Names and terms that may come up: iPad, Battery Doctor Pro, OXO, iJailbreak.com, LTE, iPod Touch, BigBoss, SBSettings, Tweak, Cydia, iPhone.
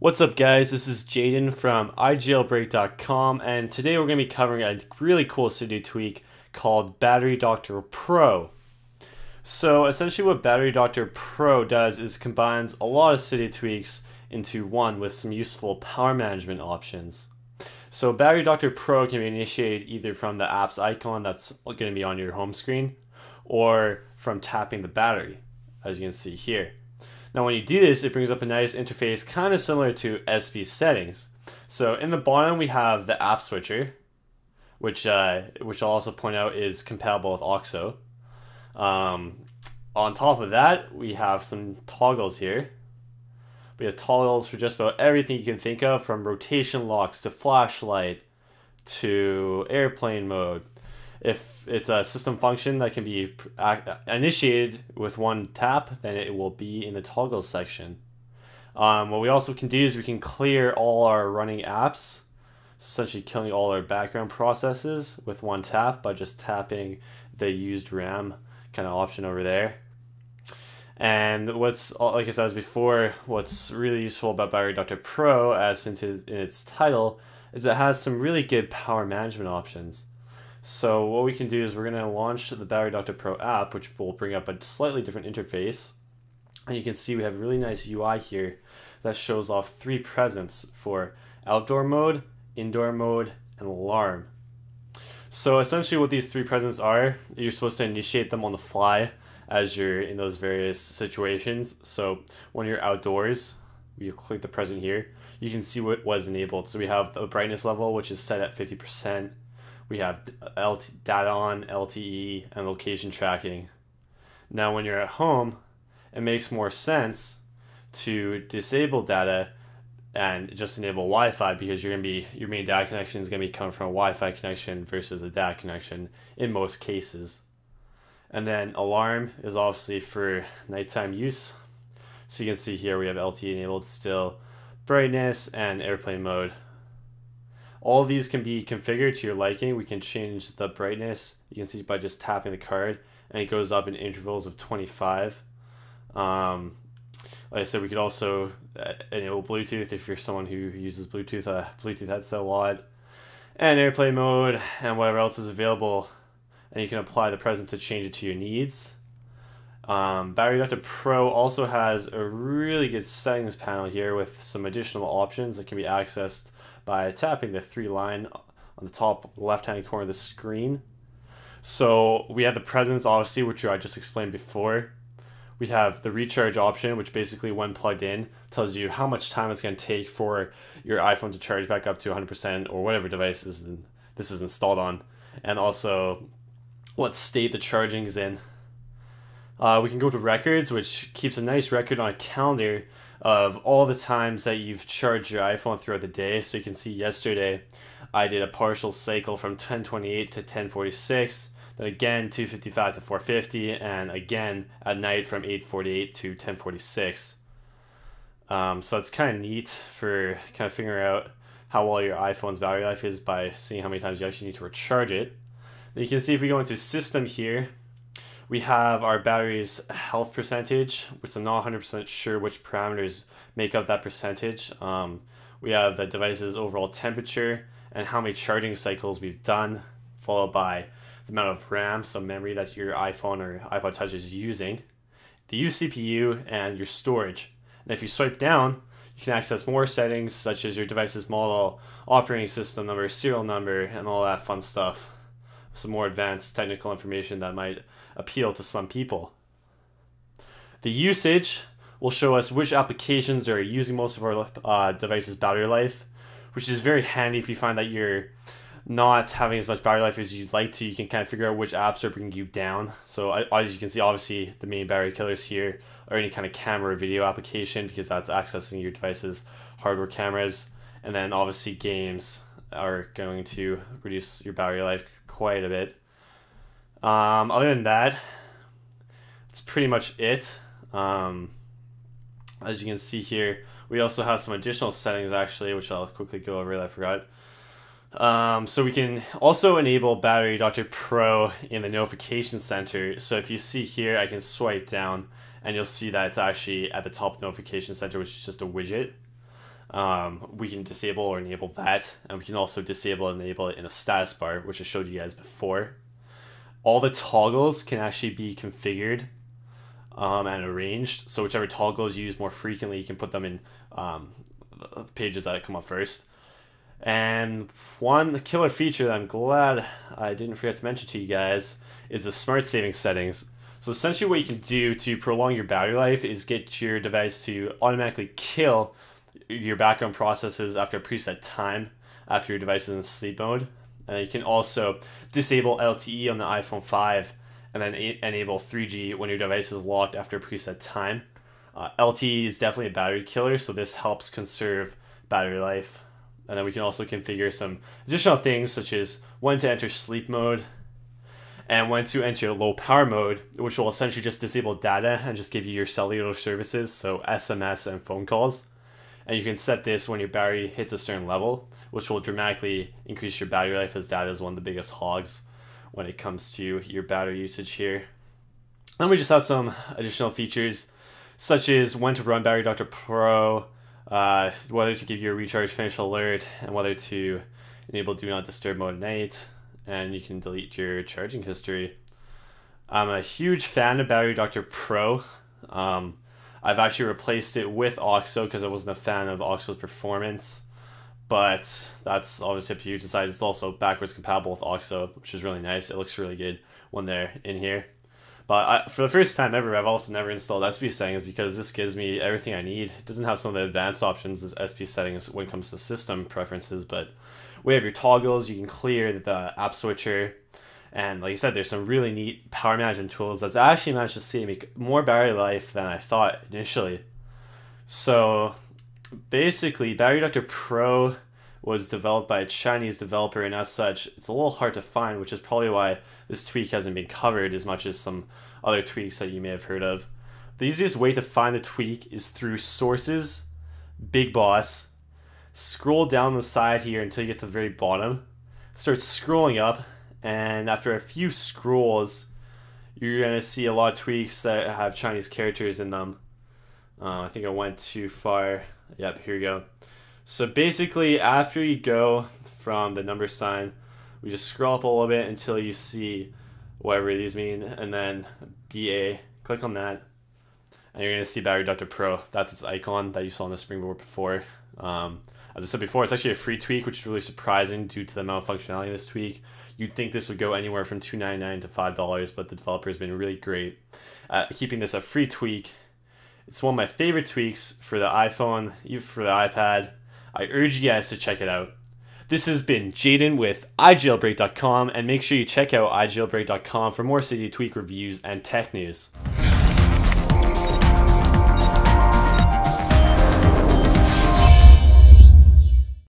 What's up guys, this is Jaden from iJailbreak.com, and today we're going to be covering a really cool Cydia tweak called Battery Doctor Pro. So essentially what Battery Doctor Pro does is combines a lot of Cydia tweaks into one with some useful power management options. So Battery Doctor Pro can be initiated either from the app's icon that's going to be on your home screen or from tapping the battery, as you can see here. Now when you do this, it brings up a nice interface kind of similar to SBSettings. So in the bottom we have the app switcher, which I'll also point out is compatible with OXO. On top of that, we have some toggles here. We have toggles for just about everything you can think of, from rotation locks to flashlight to airplane mode. If it's a system function that can be initiated with one tap, then it will be in the toggles section. What we also can do is we can clear all our running apps, essentially killing all our background processes with one tap by just tapping the used RAM kind of option over there. And what's, like I said as before, what's really useful about Battery Doctor Pro, as since it's in its title, is it has some really good power management options. So what we can do is we're going to launch the Battery Doctor Pro app, which will bring up a slightly different interface. And you can see we have a really nice UI here that shows off three presets for outdoor mode, indoor mode, and alarm. So essentially what these three presets are, you're supposed to initiate them on the fly as you're in those various situations. So when you're outdoors, you click the present here, you can see what was enabled. So we have the brightness level, which is set at 50%. We have data on, LTE, and location tracking. Now when you're at home, it makes more sense to disable data and just enable Wi-Fi, because you're gonna be, your main data connection is gonna be coming from a Wi-Fi connection versus a data connection in most cases. And then alarm is obviously for nighttime use. So you can see here we have LTE enabled still, brightness, and airplane mode. All of these can be configured to your liking. We can change the brightness. You can see by just tapping the card, and it goes up in intervals of 25. Like I said, we could also enable Bluetooth if you're someone who uses Bluetooth, Bluetooth headset a lot, and airplane mode, and whatever else is available. And you can apply the present to change it to your needs. Battery Doctor Pro also has a really good settings panel here with some additional options that can be accessed by tapping the three line on the top left-hand corner of the screen. So we have the presence, obviously, which I just explained before. We have the recharge option, which basically, when plugged in, tells you how much time it's going to take for your iPhone to charge back up to 100% or whatever device this is installed on, and also what state the charging is in. We can go to records, which keeps a nice record on a calendar of all the times that you've charged your iPhone throughout the day. So you can see yesterday I did a partial cycle from 10:28 to 10:46, then again 2:55 to 4:50, and again at night from 8:48 to 10:46. So it's kind of neat for kind of figuring out how well your iPhone's battery life is by seeing how many times you actually need to recharge it. And you can see if we go into system here, we have our battery's health percentage, which I'm not 100% sure which parameters make up that percentage. We have the device's overall temperature and how many charging cycles we've done, followed by the amount of RAM, some memory that your iPhone or iPod Touch is using, the used CPU, and your storage. And if you swipe down, you can access more settings, such as your device's model, operating system number, serial number, and all that fun stuff. Some more advanced technical information that might appeal to some people. The usage will show us which applications are using most of our device's battery life, which is very handy if you find that you're not having as much battery life as you'd like to. You can kind of figure out which apps are bringing you down. So as you can see, obviously the main battery killers here are any kind of camera or video application, because that's accessing your device's hardware cameras. And then obviously games are going to reduce your battery life quite a bit. Other than that, it's pretty much it. As you can see here, we also have some additional settings actually, which I'll quickly go over that I forgot. So we can also enable Battery Doctor Pro in the notification center. So if you see here, I can swipe down and you'll see that it's actually at the top of the notification center, which is just a widget. we can disable or enable that, and we can also disable and enable it in the status bar, which I showed you guys before. All the toggles can actually be configured and arranged, so whichever toggles you use more frequently, you can put them in pages that come up first. And one killer feature that I'm glad I didn't forget to mention to you guys is the smart saving settings. So essentially what you can do to prolong your battery life is get your device to automatically kill your background processes after a preset time after your device is in sleep mode. And you can also disable LTE on the iPhone 5 and then enable 3G when your device is locked after a preset time. LTE is definitely a battery killer, so this helps conserve battery life. And then we can also configure some additional things, such as when to enter sleep mode and when to enter low power mode, which will essentially just disable data and just give you your cellular services, so SMS and phone calls. And you can set this when your battery hits a certain level, which will dramatically increase your battery life, as data is one of the biggest hogs when it comes to your battery usage here. And we just have some additional features, such as when to run Battery Doctor Pro, whether to give you a recharge finish alert, and whether to enable do not disturb mode at night, and you can delete your charging history. I'm a huge fan of Battery Doctor Pro. I've actually replaced it with OXO because I wasn't a fan of OXO's performance, but that's obviously up to you to decide. It's also backwards compatible with OXO, which is really nice. It looks really good when they're in here. But for the first time ever, I've also never installed SBSettings because this gives me everything I need. It doesn't have some of the advanced options as SBSettings when it comes to system preferences, but we have your toggles, you can clear the app switcher, and like I said, there's some really neat power management tools that's actually managed to save me more battery life than I thought initially. So basically, Battery Doctor Pro was developed by a Chinese developer, and as such, it's a little hard to find, which is probably why this tweak hasn't been covered as much as some other tweaks that you may have heard of. The easiest way to find the tweak is through Sources, BigBoss. Scroll down the side here until you get to the very bottom. Start scrolling up, and after a few scrolls, you're going to see a lot of tweaks that have Chinese characters in them. I think I went too far. Yep, here we go. So basically, after you go from the number sign, we just scroll up a little bit until you see whatever these mean, and then BA, click on that, and you're going to see Battery Doctor Pro. That's its icon that you saw on the springboard before. As I said before, it's actually a free tweak, which is really surprising due to the amount of functionality of this tweak. You'd think this would go anywhere from $2.99 to $5, but the developer has been really great at keeping this a free tweak. It's one of my favorite tweaks for the iPhone, even for the iPad. I urge you guys to check it out. This has been Jaden with iJailbreak.com, and make sure you check out iJailbreak.com for more Cydia tweak reviews and tech news.